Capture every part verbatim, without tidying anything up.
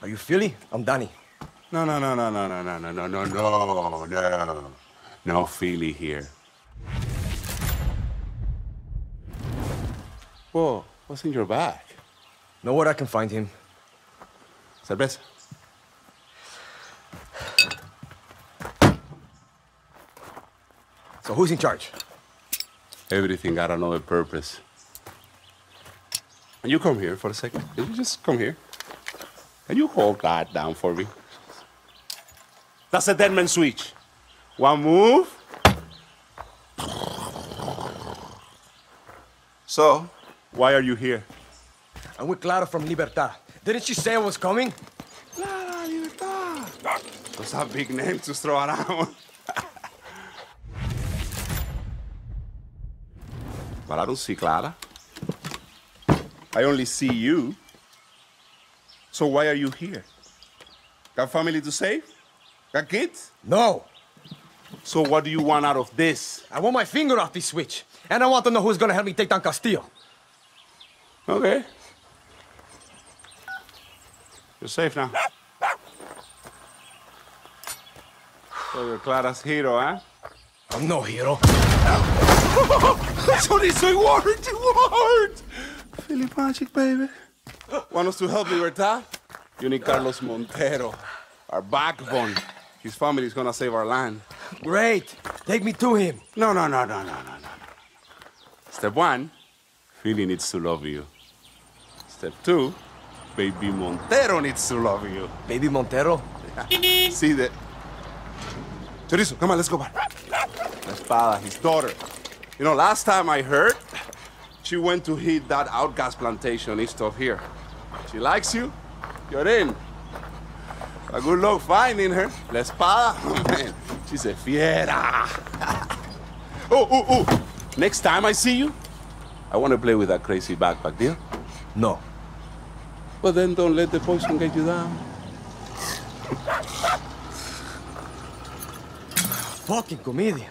Are you Philly? I'm Dani. No, no, no, no, no, no, no, no, no, no, no, no. No Philly here. Whoa, what's in your bag? Know what I can find him. Cerveza. So who's in charge? Everything got another purpose. And you come here for a second. You just come here. And you hold that down for me. That's a dead man switch. One move. So, why are you here? I'm with Clara from Libertad. Didn't she say I was coming? Clara, Libertad. Those are big names to throw around. But I don't see Clara. I only see you. So why are you here? Got family to save? Got kids? No. So what do you want out of this? I want my finger off this switch. And I want to know who's gonna help me take down Castillo. Okay. You're safe now. So you're Clara's hero, huh? I'm no hero. That's only so hard, too hard. Philip Magic, baby. Want us to help Libertad? You need Carlos Montero, our backbone. His family is gonna save our land. Great. Take me to him. No, no, no, no, no, no, no. Step one, Philly needs to love you. Step two, baby Montero needs to love you. Baby Montero? Yeah. See that? Chorizo, come on, let's go back. Espada, his daughter. You know, last time I heard, she went to hit that outcast plantation east of here. She likes you, you're in. But good luck finding her. La Espada, oh, man, she's a fiera. Oh, oh, oh. Next time I see you, I want to play with that crazy backpack, deal? No. Well, then don't let the poison get you down. Fucking comedian.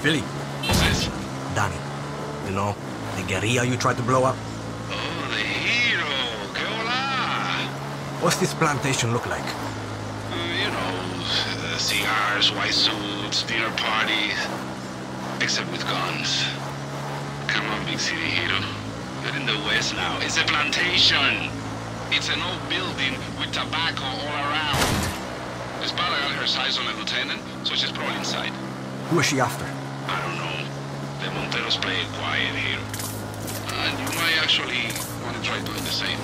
Philly, Dani, you know, the guerrilla you tried to blow up? Oh, the hero, que hola! What's this plantation look like? Uh, you know, uh, cigars, white suits, dinner parties, except with guns. Come on, big city hero. You're in the West now. It's a plantation. It's an old building with tobacco all around. Espada got her sights on a lieutenant, so she's probably inside. Who is she after? I don't know. The Monteros play it quiet here. And you might actually want to try doing the same.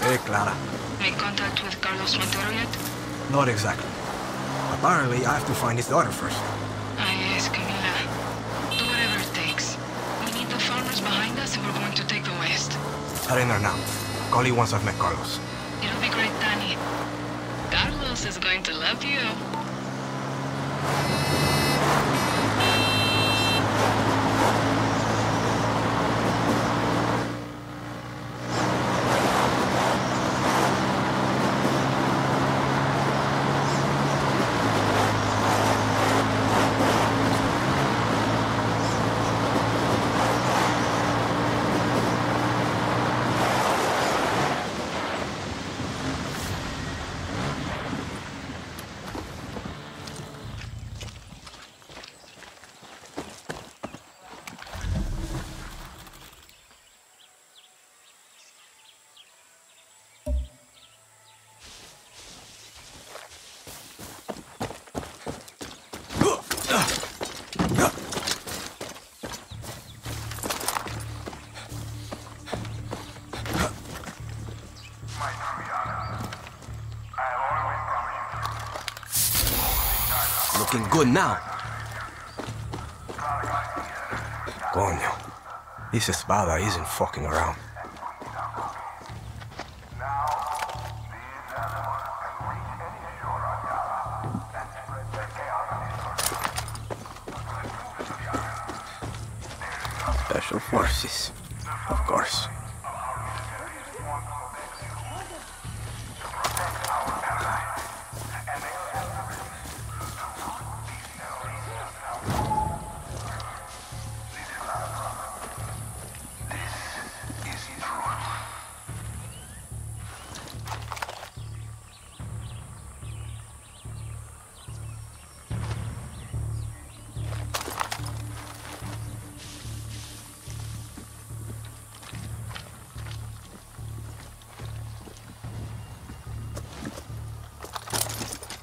Hey, Clara. In contact with Carlos Montero yet? Not exactly. Apparently, I have to find his daughter first. Ah, yes, Camila. Do whatever it takes. We need the farmers behind us if we're going to take the West. Head in there now. Call you once I've met Carlos. It'll be great, Dani. Carlos is going to love you. looking good now. Coño, this Espada isn't fucking around. Special forces, of course.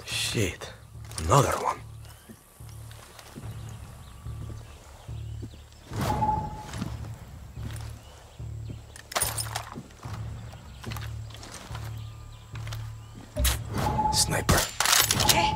Shit, another one. Sniper. Okay.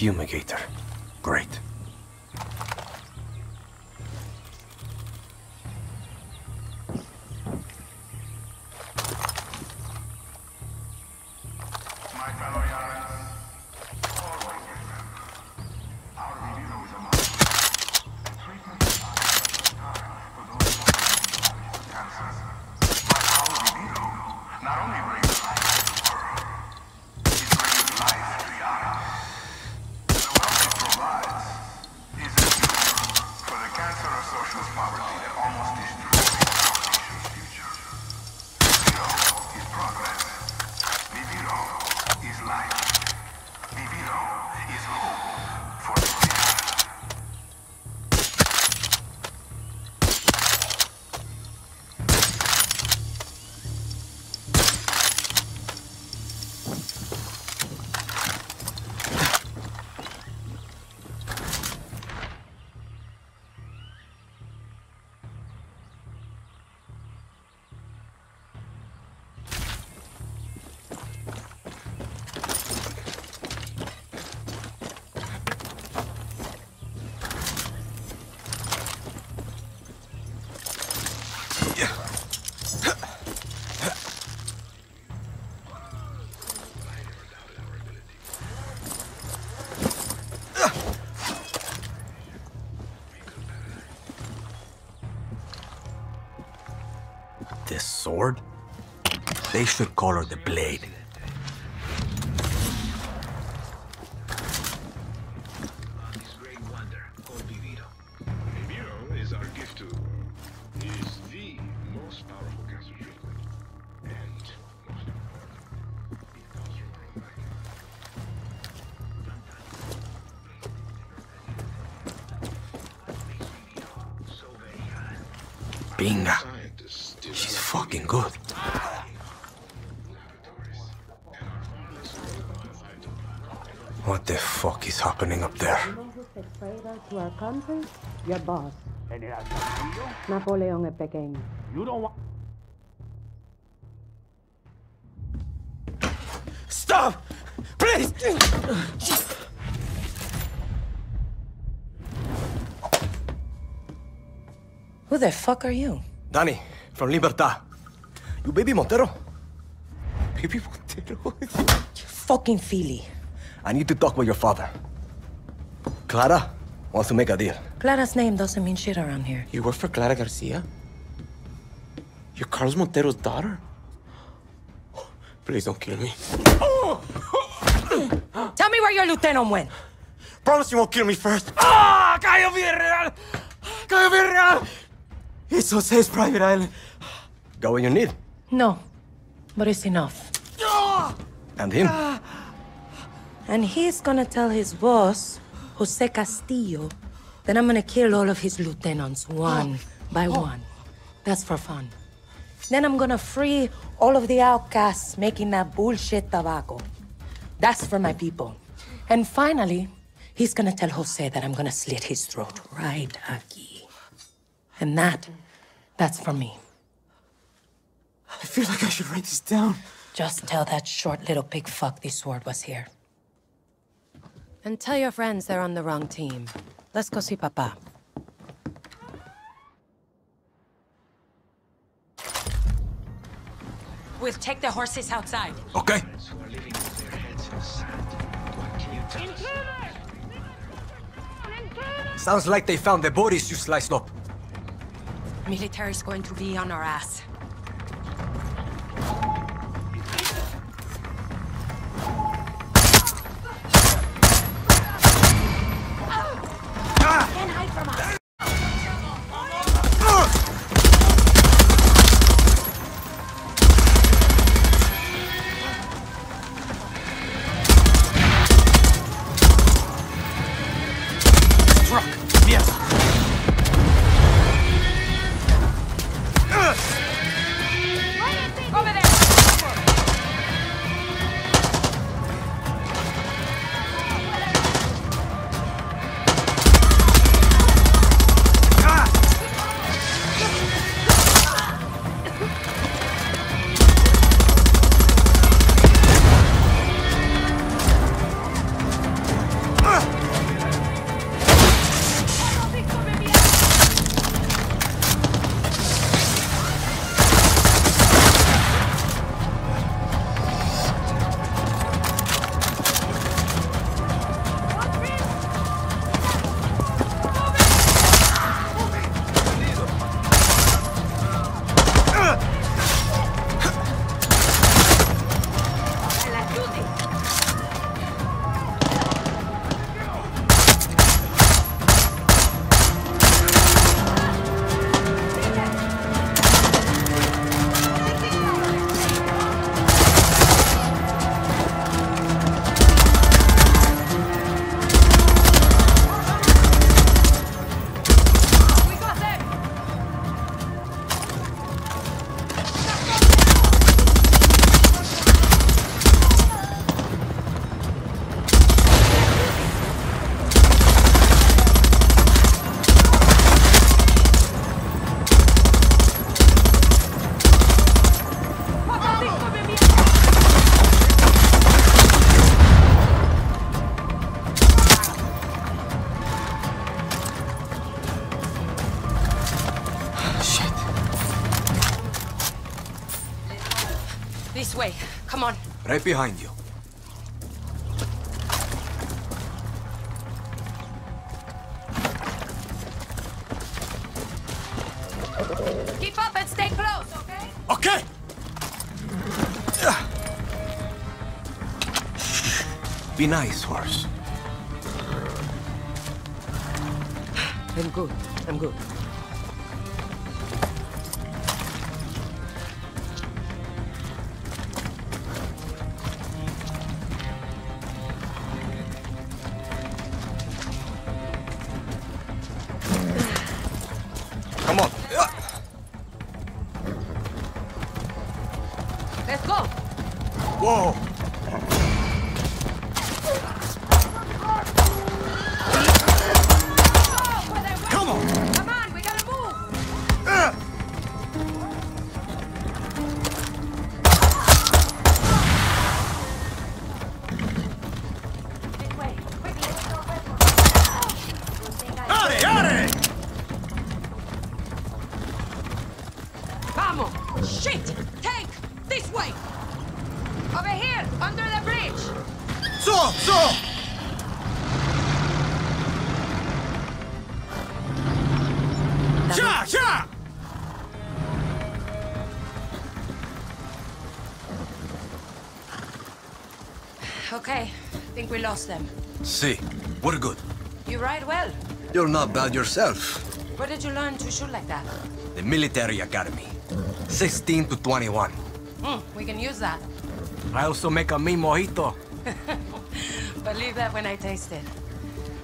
Fumigator. Great. This sword? They should color the blade. This great wonder called Viviro. Viviro is our gift to the world. It is the most powerful cancer treatment. And most important, it comes from our own back. Binga. Fucking good. What the fuck is happening up there? is traitor to our country, your boss. General Castillo? Napoleon Pequeño. You don't want... Stop! Please! Just... Who the fuck are you? Dani, from Libertad. You baby Montero? Baby Montero? You fucking filly. I need to talk with your father. Clara wants to make a deal. Clara's name doesn't mean shit around here. You work for Clara Garcia? You're Carlos Montero's daughter? Please don't kill me. Tell me where your lieutenant went. Promise you won't kill me first. Ah, oh, Cayo Villarreal! Cayo Villarreal! It's Jose's private island. Go when you need. No, but it's enough. And him. And he's gonna tell his boss, Jose Castillo, that I'm gonna kill all of his lieutenants, one oh. by oh. one. That's for fun. Then I'm gonna free all of the outcasts making that bullshit tobacco. That's for my people. And finally, he's gonna tell Jose that I'm gonna slit his throat right aquí. And that, that's for me. I feel like I should write this down. Just tell that short little pig fuck this sword was here. And tell your friends they're on the wrong team. Let's go see Papa. We'll take the horses outside. Okay. Sounds like they found the bodies you sliced up. Military's going to be on our ass. Right behind you. Keep up and stay close, okay? Okay! Be nice, horse. I'm good. I'm good. Whoa! ammo! Shit! Tank! This way! Over here! Under the bridge! So! So! Sure! Sure! Okay, I think we lost them. See, si. We're good. You ride well. You're not bad yourself. Where did you learn to shoot like that? The military academy. sixteen to twenty-one. Mm, we can use that. I also make a mean mojito. Believe that when I taste it.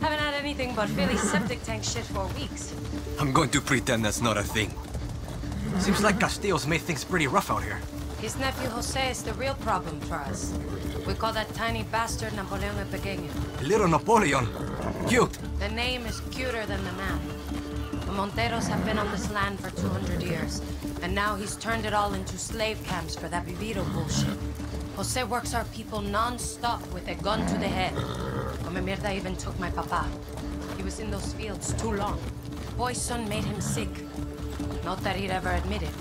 Haven't had anything but Philly septic tank shit for weeks. I'm going to pretend that's not a thing. Seems like Castillo's made things pretty rough out here. His nephew Jose is the real problem for us. We call that tiny bastard Napoleon Pequeño. Little Napoleon? Cute! The name is cuter than the man. The Monteros have been on this land for two hundred years, and now he's turned it all into slave camps for that vivido bullshit. Jose works our people non-stop with a gun to the head. Come mierda even took my papa. He was in those fields too long. Boy's son made him sick. Not that he'd ever admit it.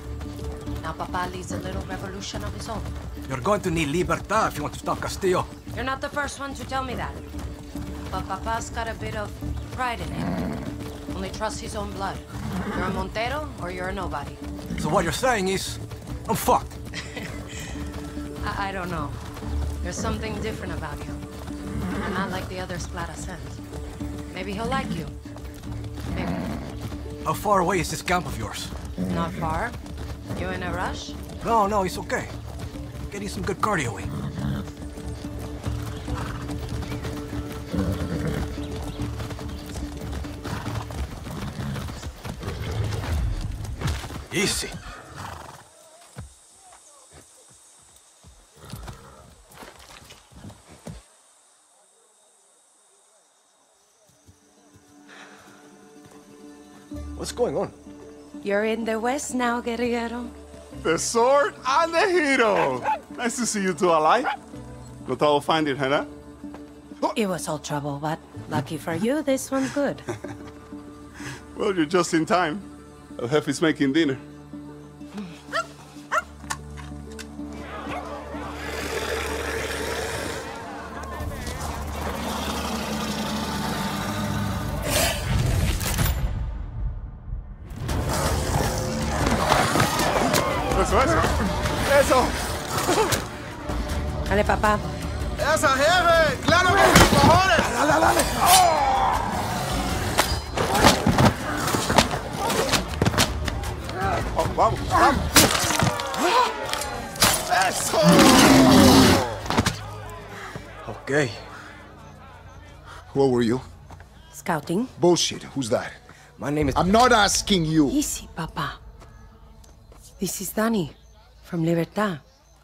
Now Papa leads a little revolution of his own. You're going to need Libertad if you want to stop Castillo. You're not the first one to tell me that. But Papa's got a bit of pride in it. Only trusts his own blood. You're a Montero or you're a nobody. So what you're saying is, I'm fucked. I, I don't know. There's something different about you. I'm not like the other Clara sent. Maybe he'll like you. Maybe. How far away is this camp of yours? Not far. You in a rush? No, no, it's okay. Get you some good cardio in. Easy. What's going on? You're in the West now, guerrillero. The sword and the hero! Nice to see you two alive. Got all find it, Hannah? Oh. It was all trouble, but lucky for you, this one's good. Well, you're just in time. El Jefe's making dinner. Dale, papá. ¡Esa, jefe! ¡Claro que sí, cojones! ¡Dale, dale, dale! Oh. Oh, ¡vamos, vamos! ¡Eso! Okay. What were you? Scouting. Bullshit. Who's that? My name is... I'm not asking you! Easy, papá. This is Dani, from Libertad.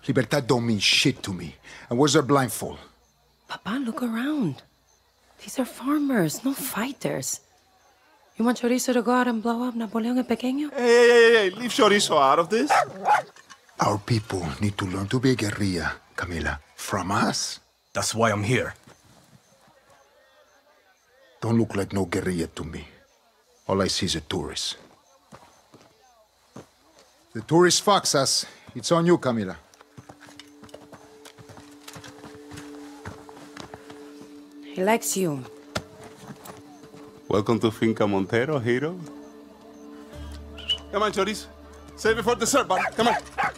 Libertad don't mean shit to me. And where's their blindfold? Papa, look around. These are farmers, not fighters. You want Chorizo to go out and blow up Napoleon Pequeño? Hey, hey, hey, hey, leave Chorizo out of this. Our people need to learn to be a guerrilla, Camila. From us. That's why I'm here. Don't look like no guerrilla to me. All I see is a tourist. The tourist fucks us. It's on you, Camila. He likes you. Welcome to Finca Montero, hero. Come on, Chorizo. Save it for dessert, buddy. Come on.